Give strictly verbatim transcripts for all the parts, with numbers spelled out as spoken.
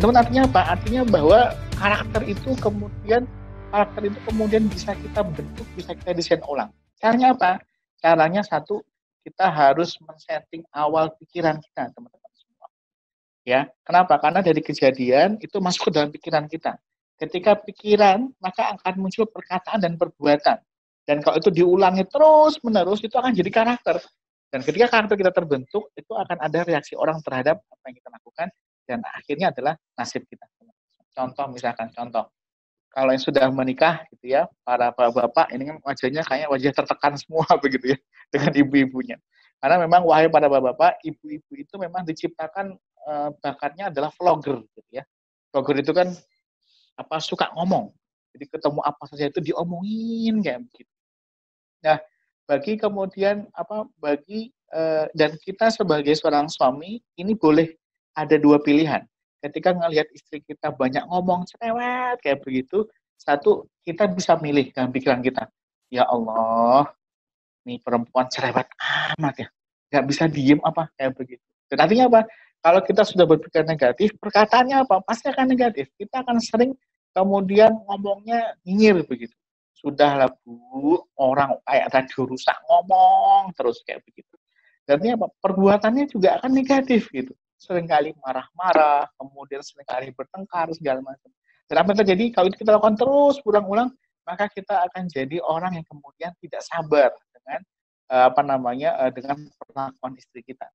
teman-teman, artinya apa? Artinya bahwa karakter itu kemudian karakter itu kemudian bisa kita bentuk, bisa kita desain ulang. Caranya apa? Caranya satu, kita harus men-setting awal pikiran kita, teman-teman semua. Ya, kenapa? Karena dari kejadian itu masuk ke dalam pikiran kita. Ketika pikiran, maka akan muncul perkataan dan perbuatan. Dan kalau itu diulangi terus-menerus, itu akan jadi karakter. Dan ketika karakter kita terbentuk, itu akan ada reaksi orang terhadap apa yang kita lakukan, dan akhirnya adalah nasib kita. Contoh, misalkan contoh, kalau yang sudah menikah, gitu ya, para bapak-bapak ini kan wajahnya kayaknya wajah tertekan semua begitu ya, dengan ibu-ibunya. Karena memang wahai para bapak-bapak, ibu-ibu itu memang diciptakan e, bakatnya adalah vlogger, gitu ya. Vlogger itu kan apa suka ngomong, jadi ketemu apa saja itu diomongin kayak begitu. Nah, bagi kemudian apa bagi e, dan kita sebagai seorang suami ini boleh ada dua pilihan. Ketika ngelihat istri kita banyak ngomong cerewet kayak begitu, satu, kita bisa milih dalam pikiran kita. Ya Allah, nih perempuan cerewet amat ya. Gak bisa diem apa kayak begitu. Dan artinya apa? Kalau kita sudah berpikir negatif, perkataannya apa? Pasti akan negatif. Kita akan sering kemudian ngomongnya nyinyir begitu. Sudahlah Bu, orang kayak tadi rusak ngomong terus kayak begitu. Dan artinya apa? Perbuatannya juga akan negatif gitu. Seringkali marah-marah, kemudian seringkali bertengkar, segala macam. Dan apa yang terjadi? Kalau kita lakukan terus, ulang-ulang, maka kita akan jadi orang yang kemudian tidak sabar dengan apa namanya dengan perlakuan istri kita.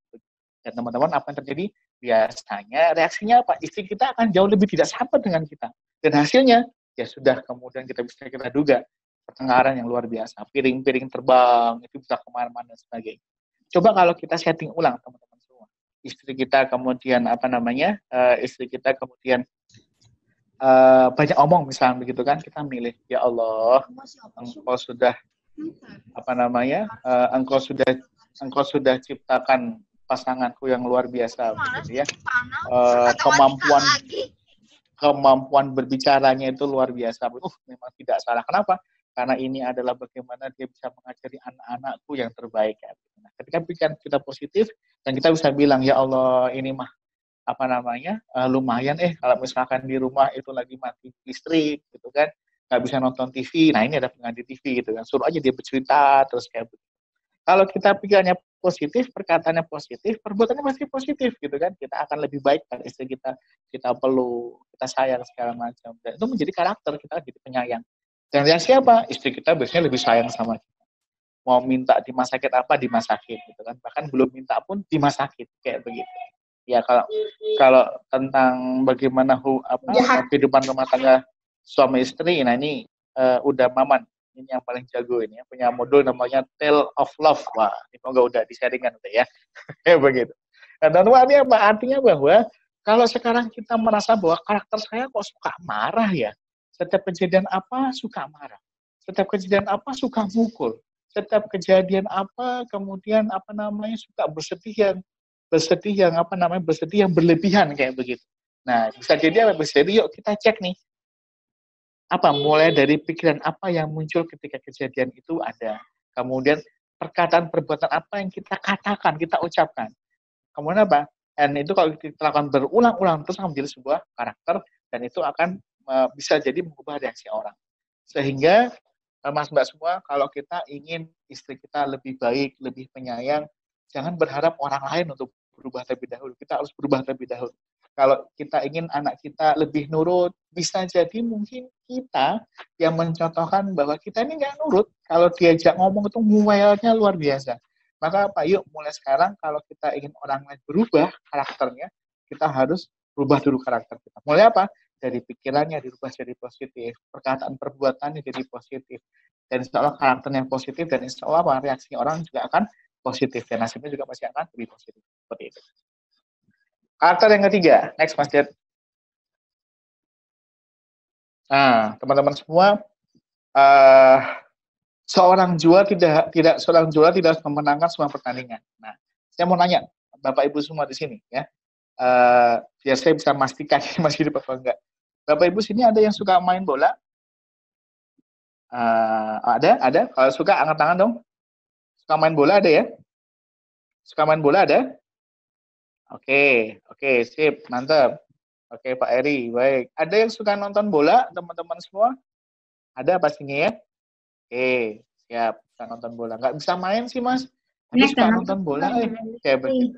Dan teman-teman, apa yang terjadi? Biasanya reaksinya apa? Istri kita akan jauh lebih tidak sabar dengan kita. Dan hasilnya, ya sudah kemudian kita bisa kita duga, pertengkaran yang luar biasa, piring-piring terbang, itu bisa kemana-mana dan sebagainya. Coba kalau kita setting ulang, teman-teman. Istri kita kemudian apa namanya uh, istri kita kemudian uh, banyak omong misalnya begitu kan, kita milih, ya Allah, engkau sudah apa namanya uh, engkau sudah engkau sudah ciptakan pasanganku yang luar biasa gitu ya, uh, kemampuan kemampuan berbicaranya itu luar biasa, uh, memang tidak salah. Kenapa? Karena ini adalah bagaimana dia bisa mengajari anak-anakku yang terbaik. Nah, ketika pikiran kita positif, dan kita bisa bilang, ya Allah, ini mah, apa namanya, uh, lumayan eh, kalau misalkan di rumah itu lagi mati listrik, gitu kan, nggak bisa nonton T V, nah ini ada pengganti T V, gitu kan, suruh aja dia bercerita, terus kayak begitu. Kalau kita pikirannya positif, perkataannya positif, perbuatannya masih positif, gitu kan, kita akan lebih baik pada istri kita, kita perlu, kita sayang, segala macam. Dan itu menjadi karakter, kita jadi penyayang. Dan reaksi apa? Istri kita biasanya lebih sayang sama kita. Mau minta dimasakin apa, dimasakin gitu kan. Bahkan belum minta pun dimasakin kayak begitu. Ya kalau kalau tentang bagaimana hu, apa ya, kehidupan rumah tangga suami istri, nah ini uh, udah Maman. Ini yang paling jago ini ya. Punya modul namanya Tale of Love. Wah, ini juga udah di-sharingan udah ya. Kayak begitu. Nah, dan wah, ini apa? Artinya bahwa kalau sekarang kita merasa bahwa karakter saya kok suka marah ya. Setiap kejadian apa suka marah. Setiap kejadian apa suka mukul. Setiap kejadian apa kemudian apa namanya suka bersedih yang bersedih yang apa namanya bersedih yang berlebihan kayak begitu. Nah, bisa jadi apa bersedih? Yuk kita cek nih. Apa mulai dari pikiran apa yang muncul ketika kejadian itu ada. Kemudian perkataan perbuatan apa yang kita katakan, kita ucapkan. Kemudian apa? Dan itu kalau kita lakukan berulang-ulang terus akan menjadi sebuah karakter, dan itu akan bisa jadi mengubah reaksi orang. Sehingga, mas mbak semua, kalau kita ingin istri kita lebih baik, lebih penyayang, jangan berharap orang lain untuk berubah terlebih dahulu. Kita harus berubah terlebih dahulu. Kalau kita ingin anak kita lebih nurut, bisa jadi mungkin kita yang mencontohkan bahwa kita ini nggak nurut. Kalau diajak ngomong itu muelnya luar biasa. Maka apa? Yuk mulai sekarang kalau kita ingin orang lain berubah karakternya, kita harus berubah dulu karakter kita. Mulai apa? Dari pikirannya dirubah jadi positif, perkataan perbuatannya jadi positif, dan insya Allah karakternya positif, dan insya Allah reaksi orang juga akan positif, dan nasibnya juga masih akan lebih positif. Seperti itu. Karakter yang ketiga, next Mas Ded. Nah, teman-teman semua, uh, seorang juara tidak tidak seorang juara tidak harus memenangkan semua pertandingan. Nah, saya mau nanya Bapak Ibu semua di sini ya. Uh, biar saya bisa memastikan masih hidup apa enggak. Bapak Ibu sini ada yang suka main bola? Uh, ada, ada. Kalau suka angkat tangan dong. Suka main bola ada ya? Suka main bola ada? Oke, okay, oke, okay, sip, mantap. Oke, Oke, Pak Eri, baik. Ada yang suka nonton bola, teman-teman semua? Ada pastinya ya? Oke, siap. Suka nonton bola. Nggak bisa main sih, Mas. Tapi suka nonton bola. Eh. Oke, betul.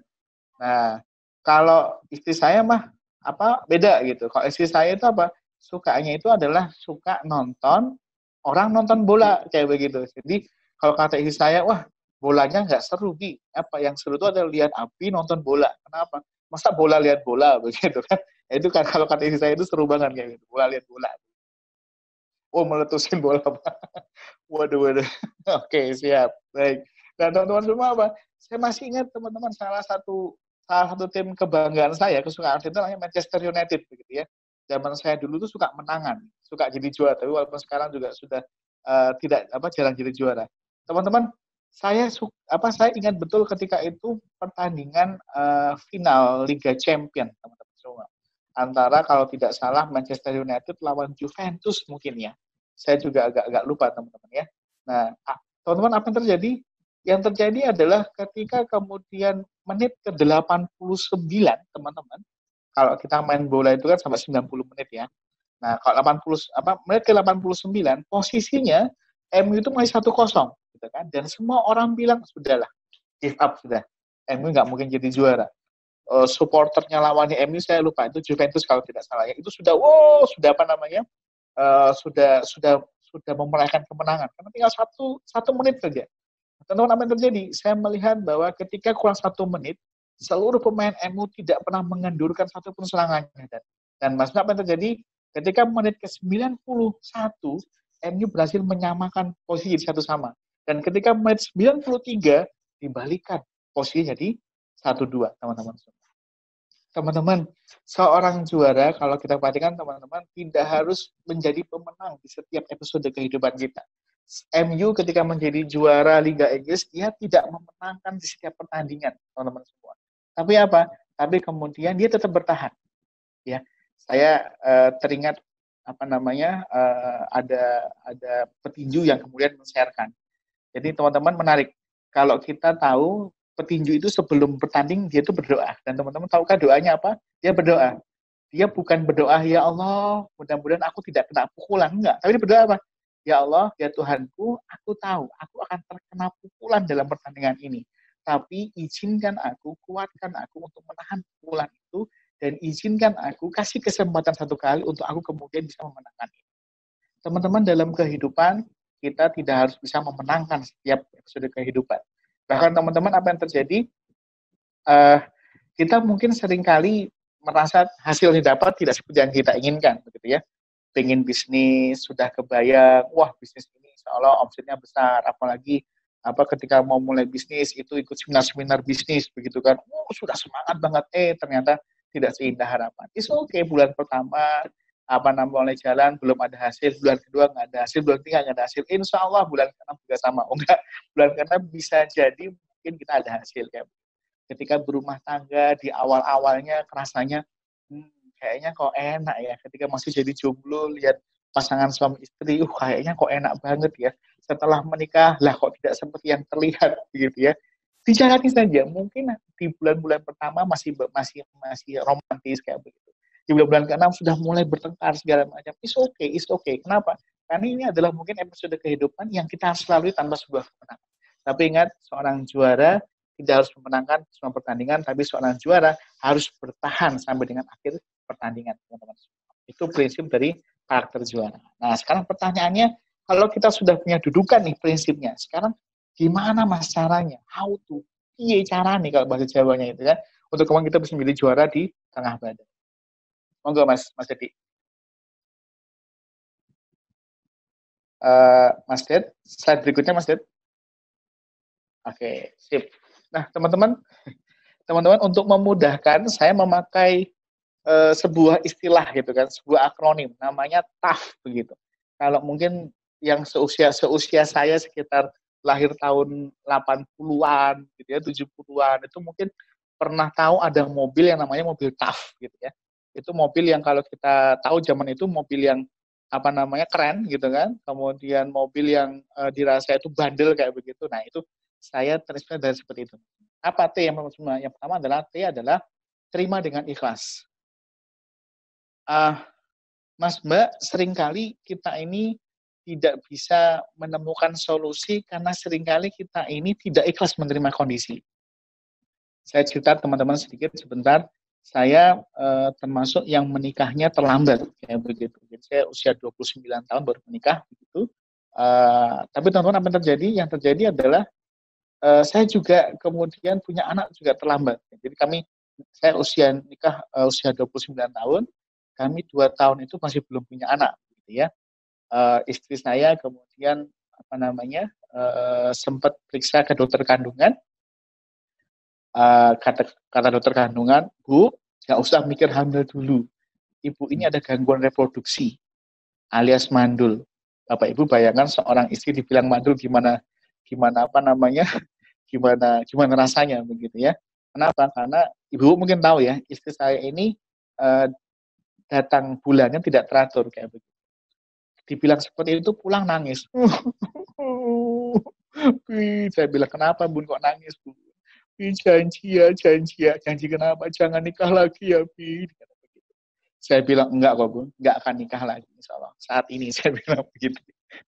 Nah, kalau istri saya mah, apa, beda gitu. Kalau istri saya itu apa? Sukanya itu adalah suka nonton, orang nonton bola, kayak begitu. Jadi, kalau kata istri saya, wah, bolanya nggak seru, Bi. Apa yang seru itu adalah lihat api nonton bola. Kenapa? Masa bola lihat bola, begitu kan? Ya, itu kan kalau kata istri saya itu seru banget kayak gitu. Bola lihat bola. Oh, meletusin bola. Waduh, waduh. Oke, siap. Baik. Dan teman-teman semua apa? Saya masih ingat teman-teman salah satu salah satu tim kebanggaan saya, kesukaan saya itu namanya Manchester United, begitu ya. Zaman saya dulu tuh suka menangan, suka jadi juara. Tapi walaupun sekarang juga sudah uh, tidak apa jarang jadi juara. Teman-teman, saya suka, apa saya ingat betul ketika itu pertandingan uh, final Liga Champion, teman-teman semua, antara kalau tidak salah Manchester United lawan Juventus mungkin ya, saya juga agak-agak lupa teman-teman ya. Nah teman-teman, apa yang terjadi? Yang terjadi adalah ketika kemudian menit ke delapan puluh sembilan teman-teman, kalau kita main bola itu kan sampai sembilan puluh menit ya. Nah kalau delapan puluh apa menit ke delapan puluh sembilan posisinya M U itu masih satu kosong. Gitu kan? Dan semua orang bilang sudahlah, give up sudah, M U nggak mungkin jadi juara. Uh, supporternya lawannya M U saya lupa itu Juventus kalau tidak salah ya, itu sudah wow sudah apa namanya uh, sudah sudah sudah memeraihkan kemenangan karena tinggal satu satu menit saja. Teman-teman, apa yang terjadi? Saya melihat bahwa ketika kurang satu menit seluruh pemain M U tidak pernah mengendurkan satu pun serangannya dan dan maksudnya apa yang terjadi? Ketika menit ke sembilan puluh satu M U berhasil menyamakan posisi di satu sama. Dan ketika match sembilan puluh tiga dibalikan posisinya jadi satu dua teman-teman. Teman-teman, seorang juara kalau kita perhatikan teman-teman tidak harus menjadi pemenang di setiap episode kehidupan kita. M U ketika menjadi juara Liga Inggris dia tidak memenangkan di setiap pertandingan teman-teman semua. Tapi apa? Tapi kemudian dia tetap bertahan. Ya, saya eh, teringat apa namanya eh, ada ada petinju yang kemudian men-sharekan. Jadi teman-teman menarik, kalau kita tahu petinju itu sebelum bertanding dia itu berdoa. Dan teman-teman tahukah doanya apa? Dia berdoa. Dia bukan berdoa, ya Allah mudah-mudahan aku tidak kena pukulan, enggak. Tapi dia berdoa apa? Ya Allah, ya Tuhanku, aku tahu aku akan terkena pukulan dalam pertandingan ini. Tapi izinkan aku, kuatkan aku untuk menahan pukulan itu. Dan izinkan aku, kasih kesempatan satu kali untuk aku kemudian bisa memenangkan ini. Teman-teman dalam kehidupan, kita tidak harus bisa memenangkan setiap episode kehidupan. Bahkan teman-teman apa yang terjadi, uh, kita mungkin seringkali merasa hasil yang didapat tidak seperti yang kita inginkan, begitu ya. Pengen bisnis, sudah kebayang, wah bisnis ini seolah omsetnya besar, apalagi apa ketika mau mulai bisnis itu ikut seminar-seminar bisnis, begitu kan, oh, sudah semangat banget, eh ternyata tidak seindah harapan. It's okay, bulan pertama, apa nambah oleh jalan, belum ada hasil, bulan kedua nggak ada hasil, bulan ketiga nggak ada hasil, insya Allah bulan keenam juga sama, oh enggak, bulan keenam bisa jadi mungkin kita ada hasil. Kayak ketika berumah tangga, di awal-awalnya kerasanya, hmm, kayaknya kok enak ya, ketika masih jadi jomblo, lihat pasangan suami istri, uh kayaknya kok enak banget ya, setelah menikah, lah kok tidak seperti yang terlihat, gitu ya. Dijalani saja, mungkin di bulan-bulan pertama masih masih masih romantis kayak begitu. Di bulan-bulan keenam sudah mulai bertengkar segala macam. It's okay, it's okay. Kenapa? Karena ini adalah mungkin episode kehidupan yang kita harus lalui tanpa sebuah kemenangan. Tapi ingat, seorang juara tidak harus memenangkan semua pertandingan, tapi seorang juara harus bertahan sampai dengan akhir pertandingan, teman-teman. Itu prinsip dari karakter juara. Nah, sekarang pertanyaannya, kalau kita sudah punya dudukan nih prinsipnya, sekarang gimana mas caranya? How to? Iya cara nih kalau bahasa Jawanya itu kan. Untuk kemudian kita bisa menjadi juara di tengah badan. Monggo Mas, Mas Dedi. Uh, Mas Ded, slide berikutnya Mas Ded. Oke, sip. Nah, teman-teman, teman-teman untuk memudahkan saya memakai uh, sebuah istilah gitu kan, sebuah akronim namanya T A F begitu. Kalau mungkin yang seusia seusia saya sekitar lahir tahun delapan puluhan gitu ya, tujuh puluhan itu mungkin pernah tahu ada mobil yang namanya mobil T A F gitu ya. Itu mobil yang kalau kita tahu zaman itu mobil yang apa namanya keren gitu kan, kemudian mobil yang e, dirasa itu bandel kayak begitu. Nah itu saya terusnya dari seperti itu. Apa T yang pertama? Yang pertama adalah T adalah terima dengan ikhlas. uh, Mas Mbak, seringkali kita ini tidak bisa menemukan solusi karena seringkali kita ini tidak ikhlas menerima kondisi. Saya cerita teman-teman sedikit sebentar, saya eh, termasuk yang menikahnya terlambat, kayak begitu. Jadi saya usia dua puluh sembilan tahun baru menikah, begitu. Eh, tapi teman-teman apa yang terjadi? Yang terjadi adalah eh, saya juga kemudian punya anak juga terlambat. Jadi kami, saya usia nikah eh, usia dua puluh sembilan tahun, kami dua tahun itu masih belum punya anak, gitu ya. Uh, istri saya kemudian apa namanya uh, sempat periksa ke dokter kandungan, uh, kata kata dokter kandungan, Bu, nggak usah mikir hamil dulu, ibu ini ada gangguan reproduksi alias mandul. Bapak Ibu bayangkan seorang istri dibilang mandul gimana gimana apa namanya gimana gimana rasanya, begitu ya. Kenapa? Karena Ibu mungkin tahu ya, istri saya ini uh, datang bulannya tidak teratur, kayak begitu. Dibilang seperti itu, pulang nangis. Saya bilang, kenapa Bun kok nangis, Bu? Janji ya, janji ya. Janji kenapa? Jangan nikah lagi ya, Bi. Saya bilang, enggak kok Bun, enggak akan nikah lagi. Insyaallah. Saat ini saya bilang begitu.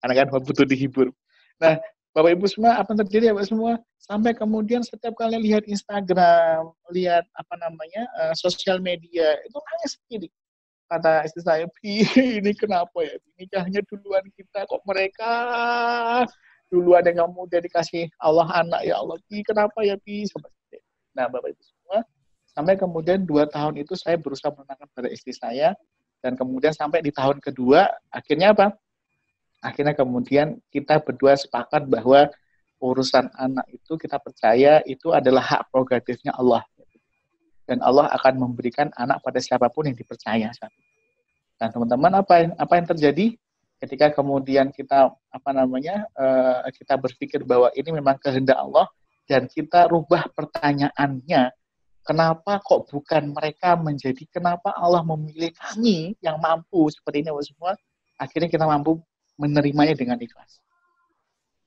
Karena kan butuh dihibur. Nah, Bapak Ibu semua, apa yang terjadi ya Bapak semua? Sampai kemudian setiap kali lihat Instagram, lihat apa namanya, uh, sosial media, itu nangis sendiri. Kata istri saya, Bi, ini kenapa ya? Nikahnya duluan kita, kok mereka duluan yang kamu udah dikasih Allah anak, ya Allah, Bi, kenapa ya, Bi? Nah, Bapak Ibu semua, sampai kemudian dua tahun itu saya berusaha menenangkan pada istri saya, dan kemudian sampai di tahun kedua, akhirnya apa? Akhirnya kemudian kita berdua sepakat bahwa urusan anak itu kita percaya itu adalah hak prerogatifnya Allah. Dan Allah akan memberikan anak pada siapapun yang dipercaya. Dan teman-teman, apa yang apa yang terjadi ketika kemudian kita apa namanya uh, kita berpikir bahwa ini memang kehendak Allah dan kita rubah pertanyaannya, kenapa kok bukan mereka menjadi, kenapa Allah memilih kami yang mampu seperti ini, Bapak semua? Akhirnya kita mampu menerimanya dengan ikhlas.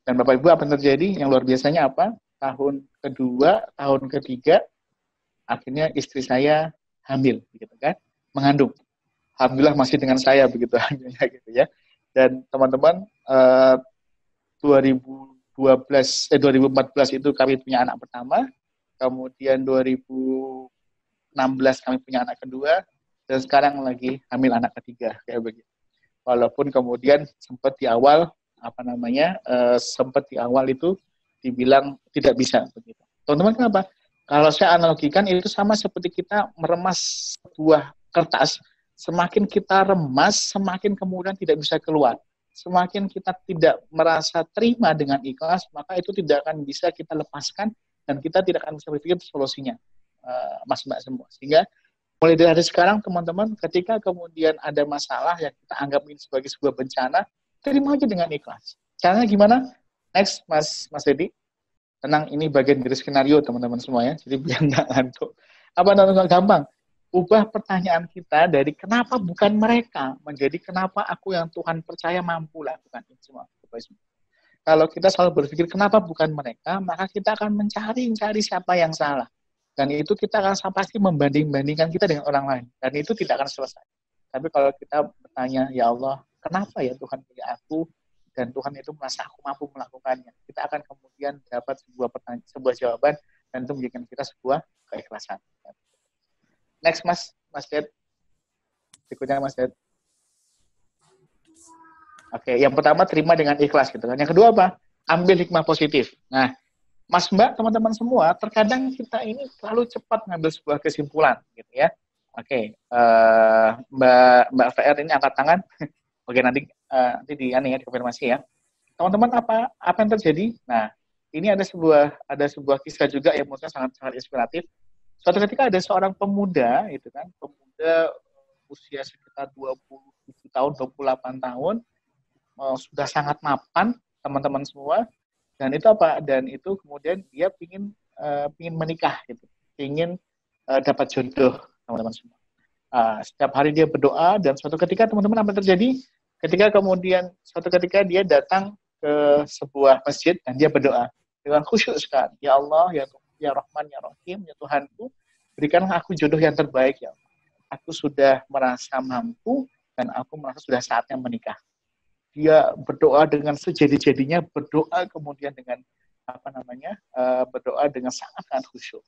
Dan Bapak Ibu, apa yang terjadi? Yang luar biasanya apa? Tahun kedua, tahun ketiga, akhirnya istri saya hamil, begitu kan, mengandung. Alhamdulillah masih dengan saya, begitu hamilnya, gitu ya. Dan teman-teman, eh, dua ribu dua belas, eh, dua ribu empat belas itu kami punya anak pertama, kemudian dua ribu enam belas kami punya anak kedua, dan sekarang lagi hamil anak ketiga, kayak begitu. Walaupun kemudian sempat di awal, apa namanya, eh, sempat di awal itu dibilang tidak bisa, begitu. Teman-teman, kenapa? Kalau saya analogikan, itu sama seperti kita meremas sebuah kertas. Semakin kita remas, semakin kemudian tidak bisa keluar. Semakin kita tidak merasa terima dengan ikhlas, maka itu tidak akan bisa kita lepaskan, dan kita tidak akan bisa berpikir solusinya, uh, Mas Mbak semua. Sehingga mulai dari hari sekarang, teman-teman, ketika kemudian ada masalah yang kita anggap ini sebagai sebuah bencana, terima aja dengan ikhlas. Caranya gimana? Next, Mas Mas Edi. Tenang, ini bagian dari skenario teman-teman semua ya. Jadi biar nggak ngantuk. Apa teman-teman, gampang? Ubah pertanyaan kita dari kenapa bukan mereka menjadi kenapa aku yang Tuhan percaya mampu lakukan itu semua. Kalau kita selalu berpikir kenapa bukan mereka, maka kita akan mencari-cari siapa yang salah. Dan itu kita akan pasti membanding-bandingkan kita dengan orang lain. Dan itu tidak akan selesai. Tapi kalau kita bertanya, ya Allah, kenapa ya Tuhan pilih aku? Dan Tuhan itu merasa aku mampu melakukannya. Kita akan kemudian dapat sebuah pertanyaan, sebuah jawaban, dan itu menjadikan kita sebuah keikhlasan. Next, Mas, Mas Ded. Berikutnya, Mas Ded. Oke, yang pertama terima dengan ikhlas, gitu kan. Yang kedua apa? Ambil hikmah positif. Nah, Mas Mbak, teman-teman semua, terkadang kita ini terlalu cepat ngambil sebuah kesimpulan, gitu ya. Oke, uh, Mbak Mbak V R ini angkat tangan. Oke, nanti uh, nanti di aneh ya, dikonfirmasi ya. Teman-teman, apa apa yang terjadi? Nah, ini ada sebuah ada sebuah kisah juga yang menurut saya sangat sangat inspiratif. Suatu ketika ada seorang pemuda, itu kan, pemuda usia sekitar dua puluh tujuh tahun, dua puluh delapan tahun, uh, sudah sangat mapan, teman-teman semua. Dan itu apa? Dan itu kemudian dia pingin uh, pingin menikah, gitu. Pingin uh, dapat jodoh, teman-teman semua. Uh, setiap hari dia berdoa, dan suatu ketika, teman-teman, apa terjadi? Ketika kemudian, suatu ketika dia datang ke sebuah masjid, dan dia berdoa dengan khusyuk sekali. Ya Allah, ya, ya Rahman, ya Rahim, ya Tuhanku, berikanlah aku jodoh yang terbaik, ya Allah. aku sudah merasa mampu dan aku merasa sudah saatnya menikah. Dia berdoa dengan sejadi-jadinya, berdoa kemudian dengan apa namanya uh, berdoa dengan sangat khusyuk.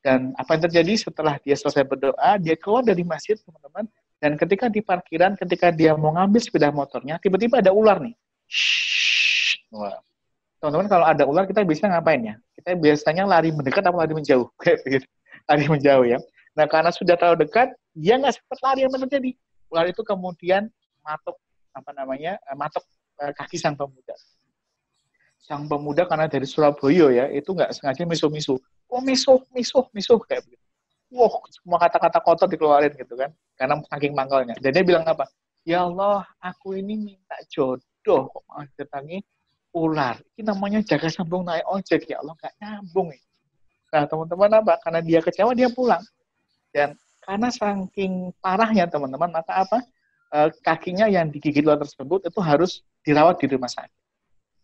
Dan apa yang terjadi setelah dia selesai berdoa, dia keluar dari masjid, teman-teman. Dan ketika di parkiran, ketika dia mau ngambil sepeda motornya, tiba-tiba ada ular nih. Shhh. Wah. Teman-teman, kalau ada ular, kita biasanya ngapain ya? Kita biasanya lari mendekat atau lari menjauh. Lari menjauh ya. Nah, karena sudah terlalu dekat, dia nggak sempat lari yang terjadi. Ular itu kemudian matok, apa namanya, matok kaki sang pemuda. Sang pemuda karena dari Surabaya ya, itu nggak sengaja misuh-misuh. Oh, misuh, misuh, misuh, kayak begitu. Wah, semua kata-kata kotor dikeluarin gitu kan. Karena saking mangkalnya. Dan dia bilang apa? Ya Allah, aku ini minta jodoh kok malah didatangi ular. Ini namanya jaga sambung naik ojek. Ya Allah, gak nyambung. Ya. Nah, teman-teman apa? Karena dia kecewa, dia pulang. Dan karena saking parahnya, teman-teman, maka apa? E, kakinya yang digigit ular tersebut itu harus dirawat di rumah sakit.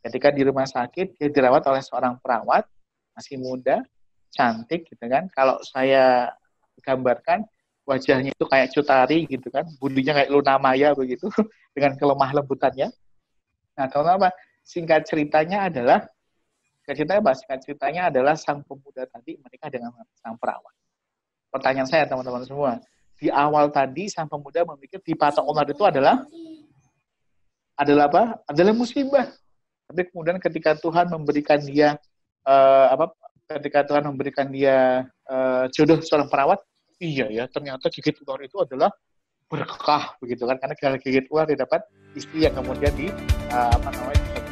Ketika di rumah sakit, dia dirawat oleh seorang perawat, masih muda, cantik gitu kan. Kalau saya gambarkan, wajahnya itu kayak cutari gitu kan, budinya kayak Luna Maya begitu, dengan kelemah lembutannya. Nah, teman-teman, singkat ceritanya adalah, singkat ceritanya, singkat ceritanya adalah sang pemuda tadi menikah dengan sang perawat. Pertanyaan saya, teman-teman semua, di awal tadi sang pemuda memikir dipatok ular itu adalah, adalah apa? Adalah musibah. Tapi kemudian ketika Tuhan memberikan dia, eh, apa? Ketika Tuhan memberikan dia eh, jodoh seorang perawat, iya ya, ternyata gigit ular itu adalah berkah begitu kan, karena gara-gara gigit ular dia dapat istri yang kemudian di uh, apa namanya